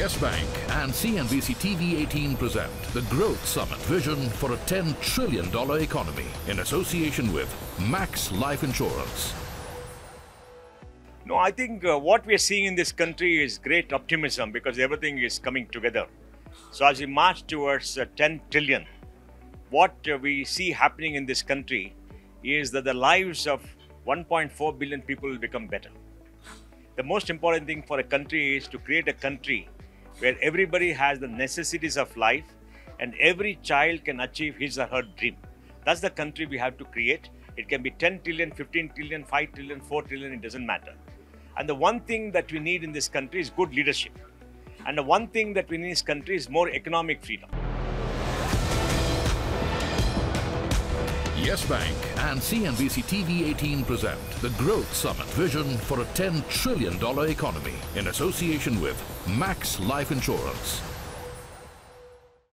Yes Bank and CNBC TV 18 present the Growth Summit Vision for a $10 trillion economy in association with Max Life Insurance. No, I think what we are seeing in this country is great optimism because everything is coming together. So as we march towards 10 trillion, what we see happening in this country is that the lives of 1.4 billion people will become better. The most important thing for a country is to create a country where everybody has the necessities of life and every child can achieve his or her dream. That's the country we have to create. It can be 10 trillion, 15 trillion, 5 trillion, 4 trillion, it doesn't matter. And the one thing that we need in this country is good leadership. And the one thing that we need in this country is more economic freedom. Yes Bank and CNBC TV 18 present the Growth Summit Vision for a $10 trillion economy in association with Max Life Insurance.